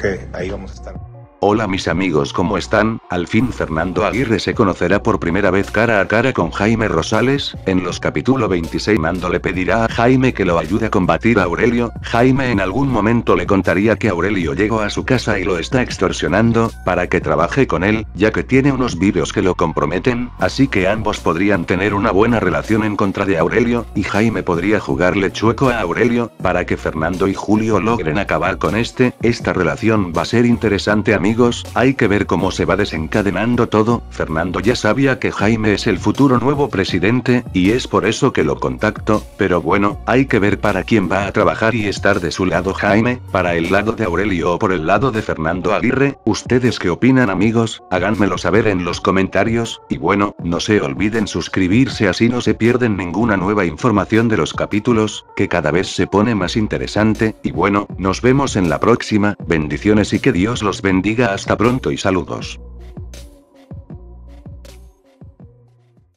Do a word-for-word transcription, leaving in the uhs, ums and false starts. Que ahí vamos a estar. Hola mis amigos, ¿cómo están? Al fin Fernando Aguirre se conocerá por primera vez cara a cara con Jaime Rosales. En los capítulo veintiséis Mando le pedirá a Jaime que lo ayude a combatir a Aurelio. Jaime en algún momento le contaría que Aurelio llegó a su casa y lo está extorsionando, para que trabaje con él, ya que tiene unos vídeos que lo comprometen, así que ambos podrían tener una buena relación en contra de Aurelio, y Jaime podría jugarle chueco a Aurelio, para que Fernando y Julio logren acabar con este. Esta relación va a ser interesante amigos. Hay que ver cómo se va desencadenando todo. Fernando ya sabía que Jaime es el futuro nuevo presidente, y es por eso que lo contacto, pero bueno, hay que ver para quién va a trabajar y estar de su lado Jaime, para el lado de Aurelio o por el lado de Fernando Aguirre. ¿Ustedes qué opinan amigos? Háganmelo saber en los comentarios, y bueno, no se olviden suscribirse así no se pierden ninguna nueva información de los capítulos, que cada vez se pone más interesante, y bueno, nos vemos en la próxima, bendiciones y que Dios los bendiga. Hasta pronto y saludos.